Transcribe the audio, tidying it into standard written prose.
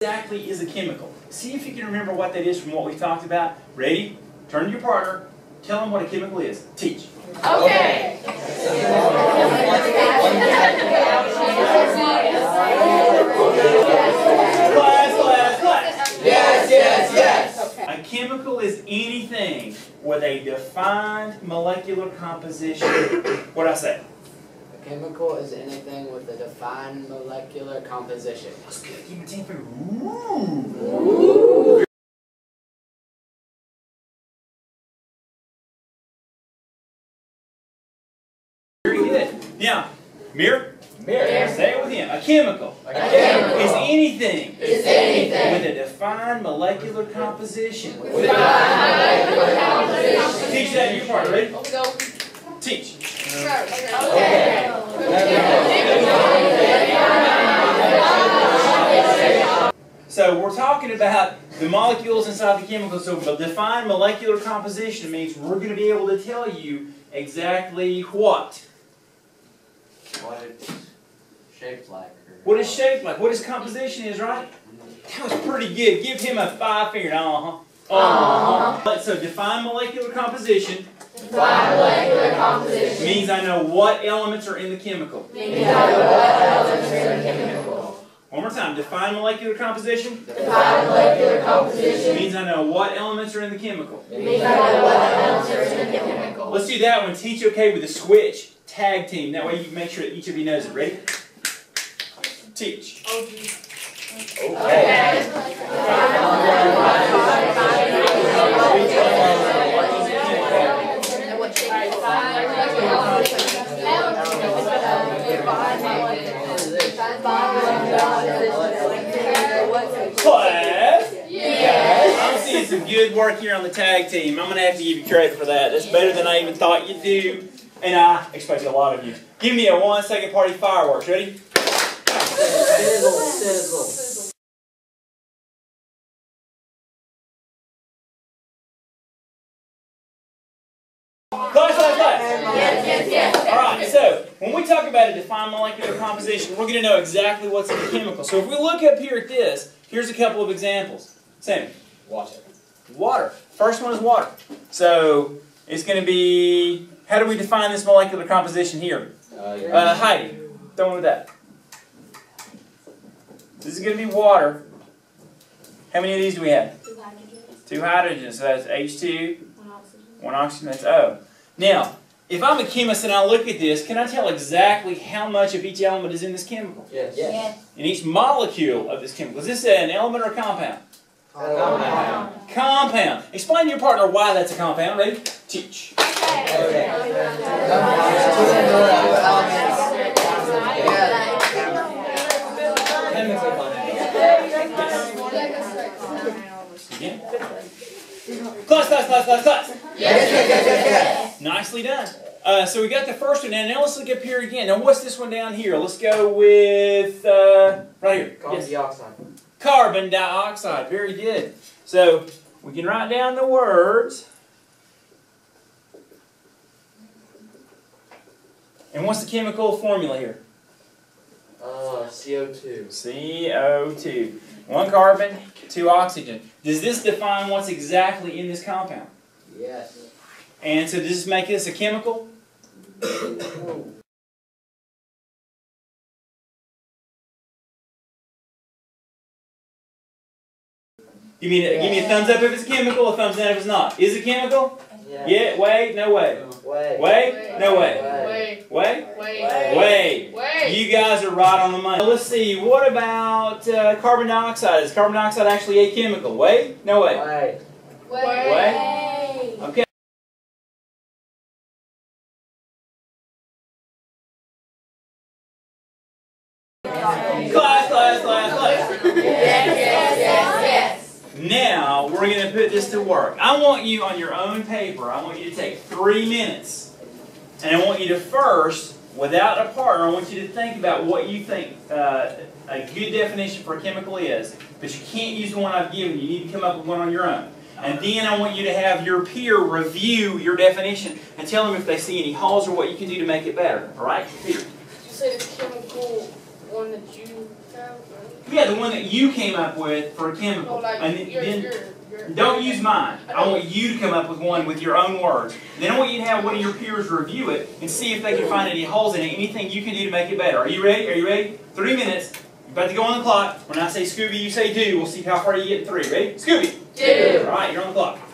Exactly is a chemical? See if you can remember what that is from what we talked about. Ready? Turn to your partner. Tell them what a chemical is. Teach. Okay. Class. Yes. Okay. A chemical is anything with a defined molecular composition. What'd I say? Chemical is anything with a defined molecular composition. That's good. Give me 10 for you. Ooh. Very good. Now, mirror. Say it with him. A chemical. A chemical is anything. With a defined molecular composition. Teach that to your partner. Ready? Teach. Okay. So we're talking about the molecules inside the chemical. So a defined molecular composition means we're going to be able to tell you exactly what it's shaped like. What it's shaped like. What its composition is, right? That was pretty good. Give him a 5-finger. So define molecular composition. Means I know what elements are in the chemical. One more time. Define molecular composition. Means I know what elements are in the chemical. Let's do that one. Teach okay with a switch. Tag team. That way you make sure that each of you knows it. Ready? Teach. Okay. Class? Yes. I'm seeing some good work here on the tag team. I'm going to have to give you credit for that. That's better than I even thought you'd do. And I expect a lot of you. Give me a 1-second party fireworks. Ready? Sizzle, sizzle. Class. Yes. Alright, so when we talk about a defined molecular composition, we're going to know exactly what's in the chemical. So if we look up here at this, here's a couple of examples. Sammy, watch it. Water. First one is water. So it's going to be, how do we define this molecular composition here? Heidi, don't do that. This is going to be water. How many of these do we have? 2 hydrogens. 2 hydrogens, so that's H2. 1 oxygen. 1 oxygen, that's O. Now, if I'm a chemist and I look at this, can I tell exactly how much of each element is in this chemical? Yes. In each molecule of this chemical. Is this an element or a compound? Compound. Explain to your partner why that's a compound. Ready? Teach. Class. Yes. Nicely done. So we got the first one, and now let's look up here again. Now what's this one down here? Let's go with, right here. Carbon dioxide. Carbon dioxide. Very good. So we can write down the words. And what's the chemical formula here? CO2. CO2. 1 carbon, 2 oxygen. Does this define what's exactly in this compound? Yes. And so does this make this a chemical? Give me a thumbs up if it's chemical, a thumbs down if it's not. Is it chemical? Yeah. Wait, no way. Wait, no way. Wait. You guys are right on the money. Let's see, what about carbon dioxide? Is carbon dioxide actually a chemical? Wait, no way. Wait. Okay. Class. Yes. Now, we're going to put this to work. I want you on your own paper, I want you to take 3 minutes. And I want you to first, without a partner, I want you to think about what you think a good definition for a chemical is. But you can't use the one I've given you. You need to come up with one on your own. And then I want you to have your peer review your definition and tell them if they see any holes or what you can do to make it better. All right? Peter. Did you say the chemical one that you have, right? Yeah, the one that you came up with for a chemical. No, like, and then don't use mine. I want you to come up with one with your own words. Then I want you to have one of your peers review it and see if they can find any holes in it, anything you can do to make it better. Are you ready? Are you ready? 3 minutes. You're about to go on the clock. When I say Scooby, you say do. We'll see how far you get in 3. Ready? Scooby. Do. All right, you're on the clock.